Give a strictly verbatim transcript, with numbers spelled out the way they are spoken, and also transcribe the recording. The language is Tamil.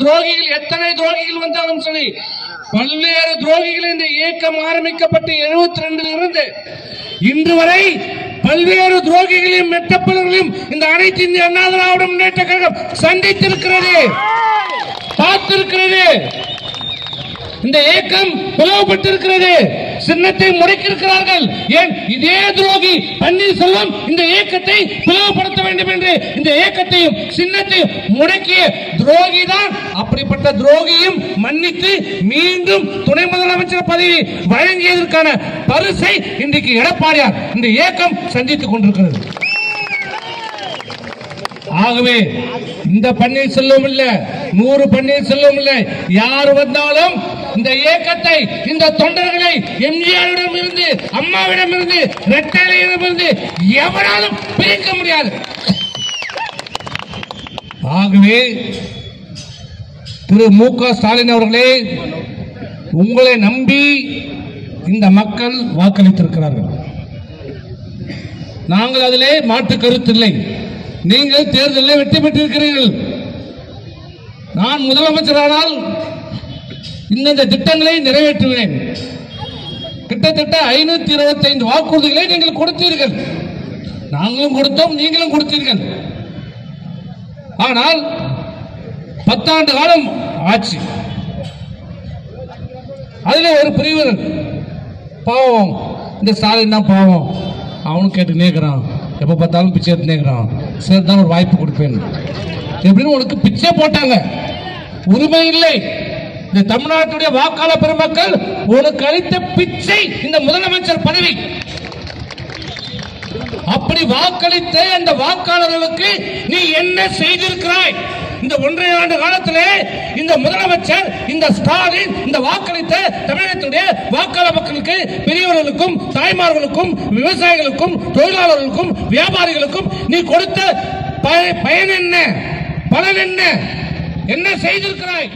ದ್ರೋಗಿಗಳು ಎತ್ತನೇ ದ್ರೋಗಿಗಳು ಅಂತ ಅನ್ಸಲಿ பல்வேறு ದ್ರೋಗಿಗಳಿಂದ ಏಕ ಮಾರ್ಮಿಕಪಟ್ಟ எழுபத்தி இரண்டு இருந்து இன்று வரை பல்வேறு ದ್ರೋಗಿகளையும் மெட்டப்பலர்களையும் இந்த அனைத்து இந்திய அண்ணா திராவிட முன்னேற்ற கழகம் சந்தித்திருக்கிறது பார்த்திருக்கிறது இந்த ஏக்கம் புலவப்பட்டிருக்கிறது சின்னத்தை முடக்கியிருக்கிறார்கள் ஏன் இதே துரோகி பன்னீர்செல்வம் இந்த ஏக்கத்தை புலவப்படுத்த வேண்டும் என்று இந்த ஏக்கத்தையும் சின்னத்தை முடக்கிய துரோகிதான் அப்படிப்பட்ட துரோகியும் மன்னித்து மீண்டும் துணை முதலமைச்சர் பதவி வழங்கியதற்கான பரிசை இன்றைக்கு எடப்பாடியார் இந்த ஏக்கம் சந்தித்துக் கொண்டிருக்கிறது ஆகவே இந்த பன்னீர்செல்வம் இல்ல நூறு பன்னீர்செல்வம் இல்ல யார் வந்தாலும் இந்த ஏகத்தை இந்த தொண்டர்களை எம்ஜிஆரிடம் இருந்து அம்மாவிடம் இருந்து ரெட்டலையிடம் இருந்து எவராலும் பிரிக்க முடியாது ஆகவே திரு மு க ஸ்டாலின் அவர்களே உங்களை நம்பி இந்த மக்கள் வாக்களித்திருக்கிறார்கள் நாங்கள் அதிலே மாற்று கருத்தில்லை நீங்கள் தேர்தலில் வெற்றி பெற்றிருக்கிறீர்கள் நான் முதலமைச்சரானால் இந்த திட்டங்களை நிறைவேற்றுவேன் கிட்டத்தட்ட ஐநூத்தி இருபத்தி ஐந்து வாக்குறுதிகளை நீங்கள் கொடுத்தீர்கள் நாங்களும் கொடுத்தோம் நீங்களும் கொடுத்தீர்கள் ஆனால் பத்தாண்டு காலம் ஆட்சி அதுல ஒரு பிரிவு பாவம் இந்த ஸ்டாலின் தான் பாவம் அவனும் கேட்டு நேக்கிறான் எப்ப பார்த்தாலும் பிச்சை எடுத்து நேக்கிறான் சரி தான் ஒரு வாய்ப்பு கொடுப்பேன் எப்படின்னு உனக்கு பிச்சை போட்டாங்க உரிமை இல்லை இந்த தமிழ்நாட்டுடைய வாக்காள பெருமக்கள் உனக்கு அளித்த பிச்சை இந்த முதலமைச்சர் பதவி அப்படி வாக்களித்த அந்த வாக்காளர்களுக்கு நீ என்ன செய்திருக்கிறாய் இந்த ஒன்றரை ஆண்டு காலத்திலே இந்த முதலமைச்சர் இந்த ஸ்டாலின் இந்த வாக்களித்த தமிழகத்துடைய வாக்காள மக்களுக்கு பெரியவர்களுக்கும் தாய்மார்களுக்கும் விவசாயிகளுக்கும் தொழிலாளர்களுக்கும் வியாபாரிகளுக்கும் நீ கொடுத்த பயன் என்ன பலன் என்ன என்ன செய்திருக்கிறாய்